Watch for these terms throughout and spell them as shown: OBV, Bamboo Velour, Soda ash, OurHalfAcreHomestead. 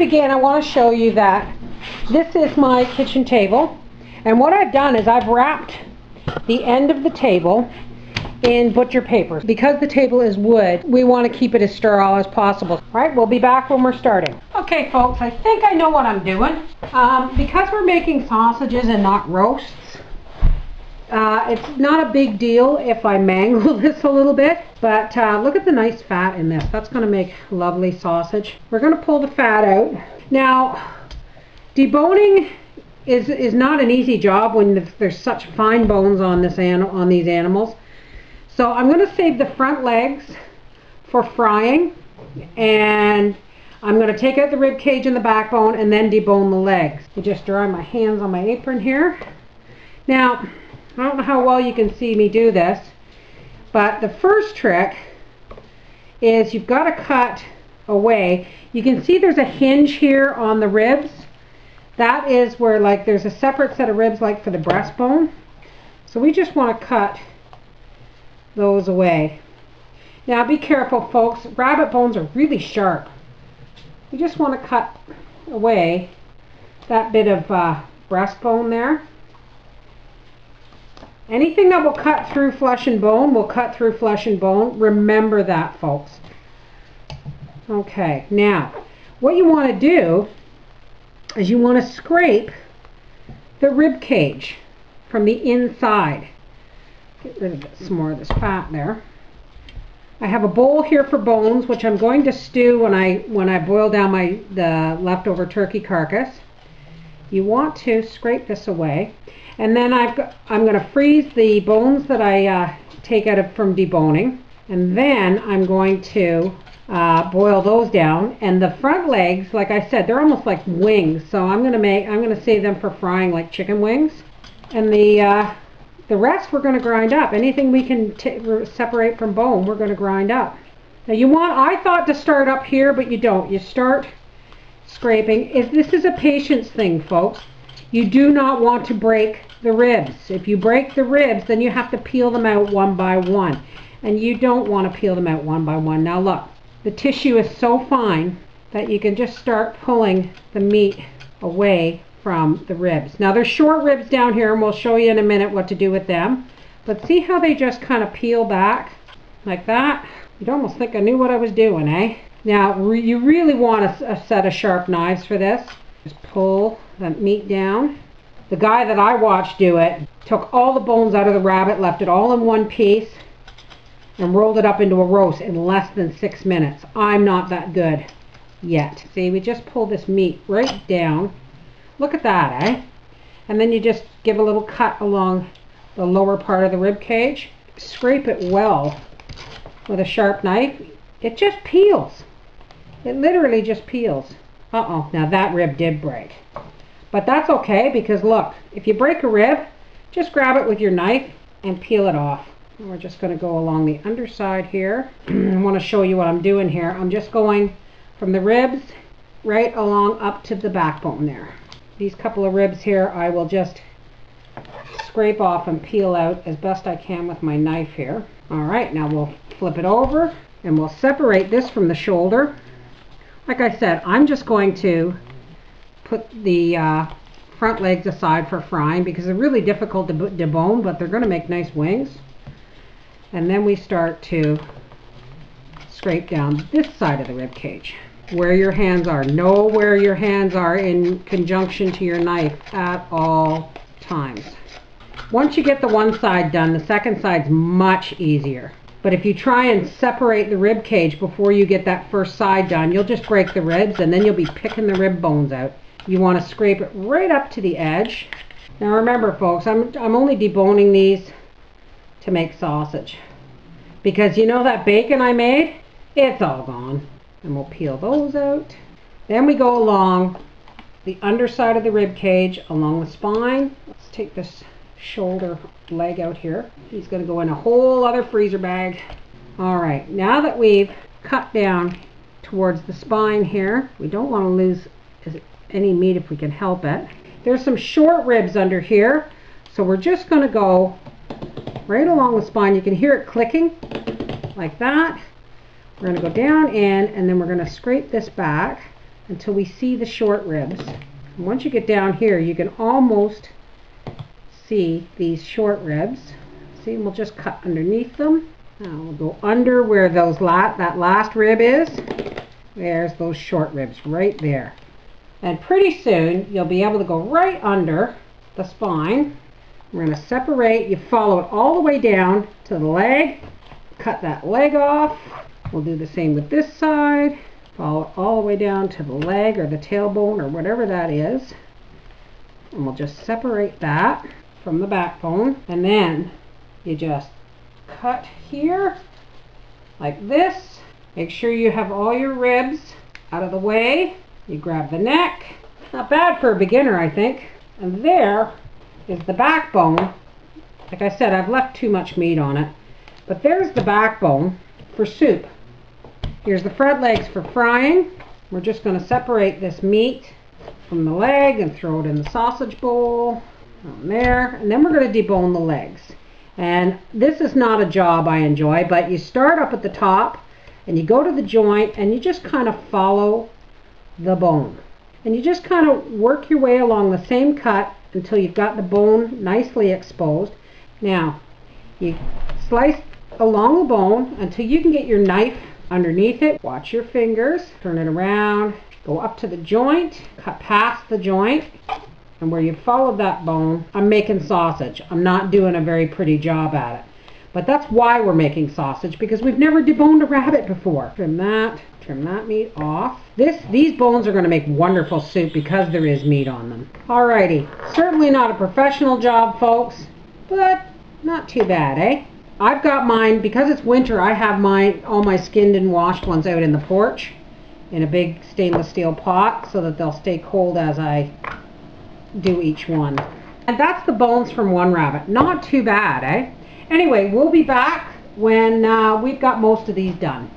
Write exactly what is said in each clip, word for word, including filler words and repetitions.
begin, I want to show you that this is my kitchen table, and what I've done is I've wrapped the end of the table in butcher paper. Because the table is wood, we want to keep it as sterile as possible. Alright, we'll be back when we're starting. Okay folks, I think I know what I'm doing. Um, because we're making sausages and not roasts, Uh, it's not a big deal if I mangle this a little bit, but uh, look at the nice fat in this. That's going to make lovely sausage. We're going to pull the fat out. Now, deboning is is not an easy job when there's such fine bones on this an on these animals. So I'm going to save the front legs for frying, and I'm going to take out the rib cage and the backbone, and then debone the legs. I just dry my hands on my apron here. Now, I don't know how well you can see me do this, but the first trick is you've got to cut away. You can see there's a hinge here on the ribs. That is where, like, there's a separate set of ribs, like for the breastbone. So we just want to cut those away. Now be careful, folks. Rabbit bones are really sharp. You just want to cut away that bit of uh, breastbone there. Anything that will cut through flesh and bone will cut through flesh and bone. Remember that, folks. Okay, now, what you want to do is you want to scrape the rib cage from the inside. Get rid of some more of this fat there. I have a bowl here for bones, which I'm going to stew when I when I boil down my the leftover turkey carcass. You want to scrape this away. And then I've got, I'm going to freeze the bones that I uh, take out of from deboning. And then I'm going to uh, boil those down. And the front legs, like I said, they're almost like wings. So I'm going to make I'm going to save them for frying like chicken wings. And the uh, the rest we're going to grind up. Anything we can t separate from bone, we're going to grind up. Now you want I thought to start up here, but you don't. You start scraping. If this is a patience thing, folks. You do not want to break the ribs. If you break the ribs, then you have to peel them out one by one. And you don't want to peel them out one by one. Now look, the tissue is so fine that you can just start pulling the meat away from the ribs. Now there's short ribs down here, and we'll show you in a minute what to do with them. But see how they just kind of peel back like that? You'd almost think I knew what I was doing, eh? Now re- you really want a, a set of sharp knives for this. Just pull the meat down. The guy that I watched do it took all the bones out of the rabbit, left it all in one piece, and rolled it up into a roast in less than six minutes. I'm not that good yet. See, we just pull this meat right down. Look at that, eh? And then you just give a little cut along the lower part of the rib cage. Scrape it well with a sharp knife. It just peels. It literally just peels. Uh-oh, now that rib did break. But that's okay, because look, if you break a rib, just grab it with your knife and peel it off. And we're just going to go along the underside here. I want to show you what I'm doing here. I'm just going from the ribs right along up to the backbone there. These couple of ribs here, I will just scrape off and peel out as best I can with my knife here. All right, now we'll flip it over, and we'll separate this from the shoulder. Like I said, I'm just going to put the uh, front legs aside for frying because they're really difficult to debone, but they're going to make nice wings. And then we start to scrape down this side of the rib cage. Where your hands are. Know where your hands are in conjunction to your knife at all times. Once you get the one side done, the second side's much easier. But if you try and separate the rib cage before you get that first side done, you'll just break the ribs, and then you'll be picking the rib bones out. You want to scrape it right up to the edge. Now remember, folks, I'm, I'm only deboning these to make sausage. Because you know that bacon I made? It's all gone. And we'll peel those out. Then we go along the underside of the rib cage, along the spine. Let's take this shoulder leg out here. He's going to go in a whole other freezer bag. All right, now that we've cut down towards the spine here, we don't want to lose any meat if we can help it. There's some short ribs under here, so we're just going to go right along the spine. You can hear it clicking like that. We're going to go down in, and then we're going to scrape this back. until we see the short ribs. And once you get down here, you can almost see these short ribs. See, and we'll just cut underneath them. Now we'll go under where those lot, that last rib is. There's those short ribs right there. And pretty soon, you'll be able to go right under the spine. We're going to separate. You follow it all the way down to the leg. Cut that leg off. We'll do the same with this side. Follow it all the way down to the leg or the tailbone or whatever that is. And we'll just separate that from the backbone. And then you just cut here like this. Make sure you have all your ribs out of the way. You grab the neck. Not bad for a beginner, I think. And there is the backbone. Like I said, I've left too much meat on it. But there's the backbone for soup. Here's the front legs for frying. We're just going to separate this meat from the leg and throw it in the sausage bowl. On there. And then we're going to debone the legs. And this is not a job I enjoy, but you start up at the top and you go to the joint and you just kind of follow the bone. And you just kind of work your way along the same cut until you've got the bone nicely exposed. Now, you slice along the bone until you can get your knife underneath it. Watch your fingers, turn it around, go up to the joint, cut past the joint. And where you followed that bone, I'm making sausage. I'm not doing a very pretty job at it. But that's why we're making sausage, because we've never deboned a rabbit before. Trim that, trim that meat off. This, these bones are going to make wonderful soup because there is meat on them. Alrighty, certainly not a professional job, folks, but not too bad, eh? I've got mine, because it's winter, I have my, all my skinned and washed ones out in the porch in a big stainless steel pot so that they'll stay cold as I do each one. And that's the bones from one rabbit. Not too bad, eh? Anyway, we'll be back when uh, we've got most of these done.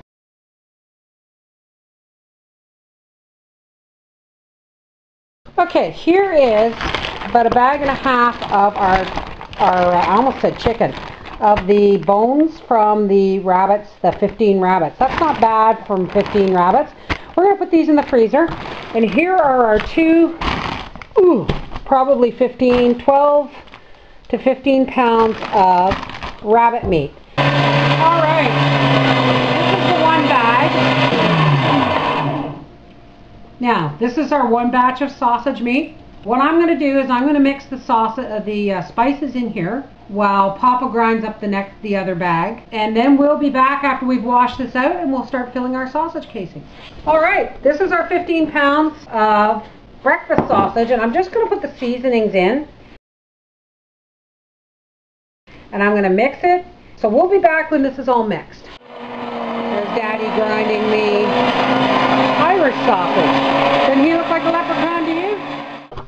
Okay, here is about a bag and a half of our, our I almost said chicken, of the bones from the rabbits, the fifteen rabbits. That's not bad from fifteen rabbits. We're going to put these in the freezer. And here are our two, ooh, probably fifteen, twelve to fifteen pounds of rabbit meat. All right, this is the one bag. Now, this is our one batch of sausage meat. What I'm going to do is I'm going to mix the sausage, uh, the uh, spices in here while Papa grinds up the next, the other bag. And then we'll be back after we've washed this out and we'll start filling our sausage casings. All right, this is our fifteen pounds of breakfast sausage, and I'm just going to put the seasonings in. And I'm going to mix it. So we'll be back when this is all mixed. There's Daddy grinding the Irish sausage. Doesn't he look like a leprechaun to you?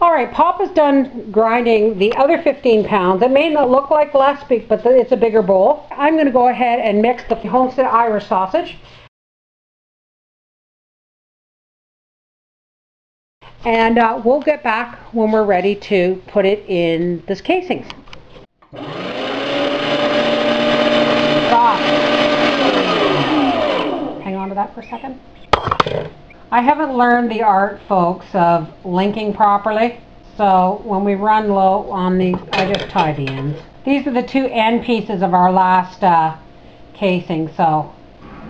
All right, Papa's done grinding the other fifteen pounds. It may not look like less, but it's a bigger bowl. I'm going to go ahead and mix the Homestead Irish sausage. And uh, we'll get back when we're ready to put it in this casings. That for a second. I haven't learned the art, folks, of linking properly, so when we run low on these, I just tie the ends. These are the two end pieces of our last uh, casing. So,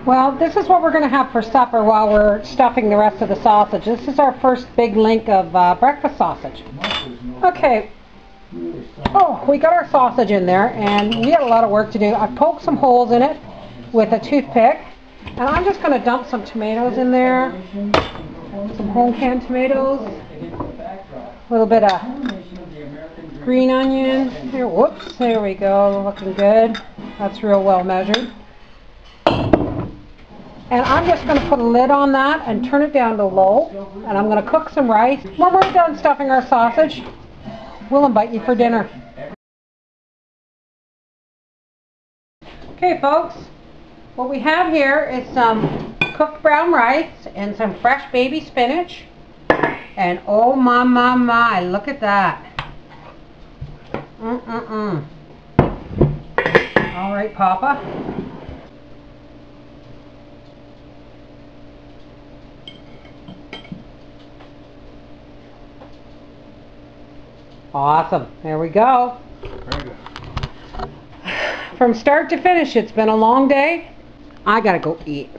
well, this is what we're going to have for supper while we're stuffing the rest of the sausage. This is our first big link of uh, breakfast sausage. Okay. Oh, we got our sausage in there, and we had a lot of work to do. I poked some holes in it with a toothpick. And I'm just going to dump some tomatoes in there, some whole canned tomatoes, a little bit of green onion. There, whoops, there we go, looking good. That's real well measured. And I'm just going to put a lid on that and turn it down to low. And I'm going to cook some rice. When we're done stuffing our sausage, we'll invite you for dinner. Okay, folks. What we have here is some cooked brown rice and some fresh baby spinach. And oh my, my, my, look at that. Mm-mm-mm. All right, Papa. Awesome. There we go. Very good. From start to finish, it's been a long day. I gotta go eat.